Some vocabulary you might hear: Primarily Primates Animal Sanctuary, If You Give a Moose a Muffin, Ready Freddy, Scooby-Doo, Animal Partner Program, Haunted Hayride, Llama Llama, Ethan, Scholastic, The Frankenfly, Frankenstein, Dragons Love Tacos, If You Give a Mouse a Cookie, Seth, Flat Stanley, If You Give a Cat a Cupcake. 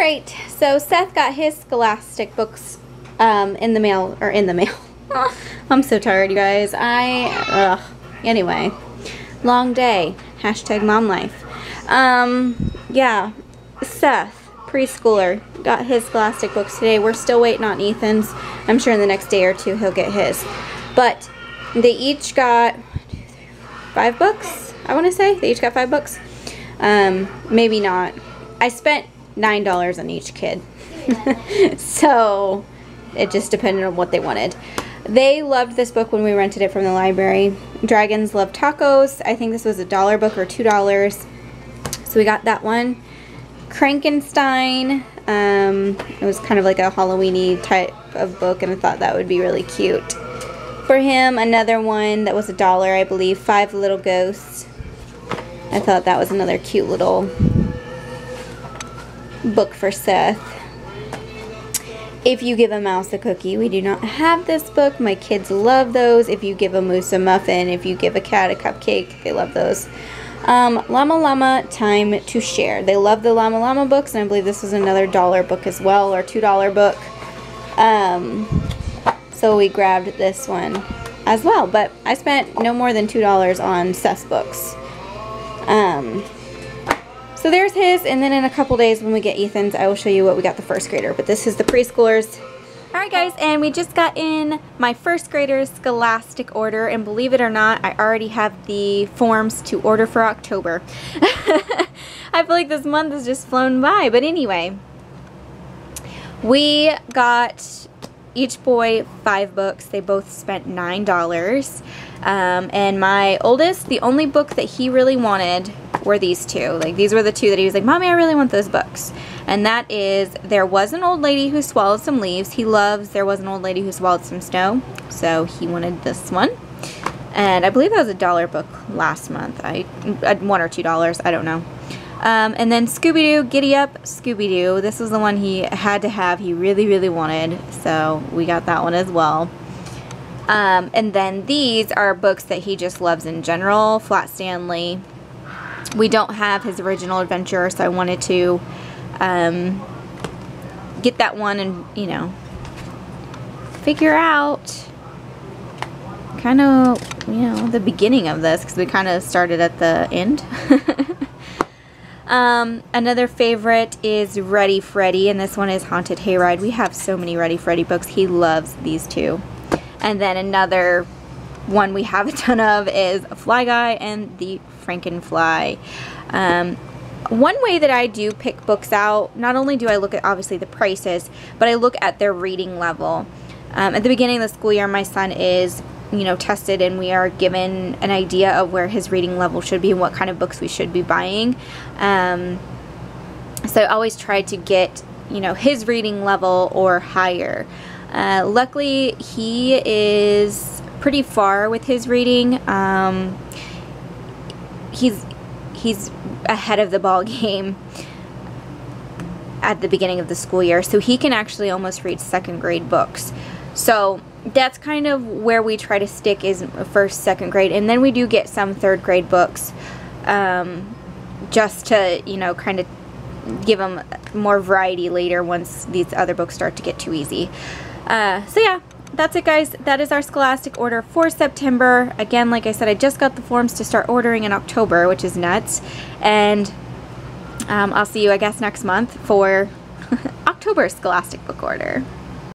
All right, so Seth got his Scholastic books in the mail, or in the mail. I'm so tired, you guys. Anyway, long day, hashtag mom life. Yeah, Seth, preschooler, got his Scholastic books today. We're still waiting on Ethan's. I'm sure in the next day or two he'll get his. But they each got 5 books, I want to say. They each got 5 books. Maybe not. I spent $9 on each kid. So it just depended on what they wanted. They loved this book when we rented it from the library. Dragons Love Tacos. I think this was a dollar book or $2. So we got that one. Frankenstein. It was kind of like a Halloween-y type of book, and I thought that would be really cute for him. Another one that was a dollar, I believe. 5 Little Ghosts. I thought that was another cute little book for Seth. If You Give a Mouse a Cookie. We do not have this book. My kids love those. If You Give a Moose a Muffin. If You Give a Cat a Cupcake. They love those. Llama Llama, Time to Share. They love the Llama Llama books, and I believe this was another dollar book as well, or $2 book. So we grabbed this one as well, but I spent no more than $2 on Seth's books. So there's his, and then in a couple days when we get Ethan's, I will show you what we got the first grader, but this is the preschoolers. Alright guys, and we just got in my first grader's Scholastic order, and believe it or not, I already have the forms to order for October. I feel like this month has just flown by, but anyway. We got each boy 5 books. They both spent $9. And my oldest, the only book that he really wanted were these two. Like, these were the two that he was like, Mommy, I really want those books. And that is There Was an Old Lady Who Swallowed Some Leaves. He loves There Was an Old Lady Who Swallowed Some Snow. So he wanted this one. And I believe that was a dollar book last month. $1 or $2, I don't know. And then Scooby-Doo, Giddy Up, Scooby-Doo. This was the one he had to have. He really, really wanted. So we got that one as well. And then these are books that he just loves in general. Flat Stanley. We don't have his original adventure, so I wanted to get that one and, you know, figure out kind of, you know, the beginning of this, because we kind of started at the end. Another favorite is Ready Freddy, and this one is Haunted Hayride. We have so many Ready Freddy books. He loves these two. And then another one we have a ton of is Fly Guy and The Frankenfly. One way that I do pick books out, not only do I look at obviously the prices, but I look at their reading level. At the beginning of the school year, my son is, you know, tested, and we are given an idea of where his reading level should be and what kind of books we should be buying. So I always try to get, you know, his reading level or higher. Luckily, he is pretty far with his reading. He's ahead of the ball game at the beginning of the school year, so he can actually almost read second grade books. So that's kind of where we try to stick, is first, second grade, and then we do get some third grade books, just to, you know, kind of give them more variety later once these other books start to get too easy. So yeah, that's it guys. That is our Scholastic order for September. Again, like I said, I just got the forms to start ordering in October, which is nuts. And I'll see you, I guess, next month for October Scholastic book order.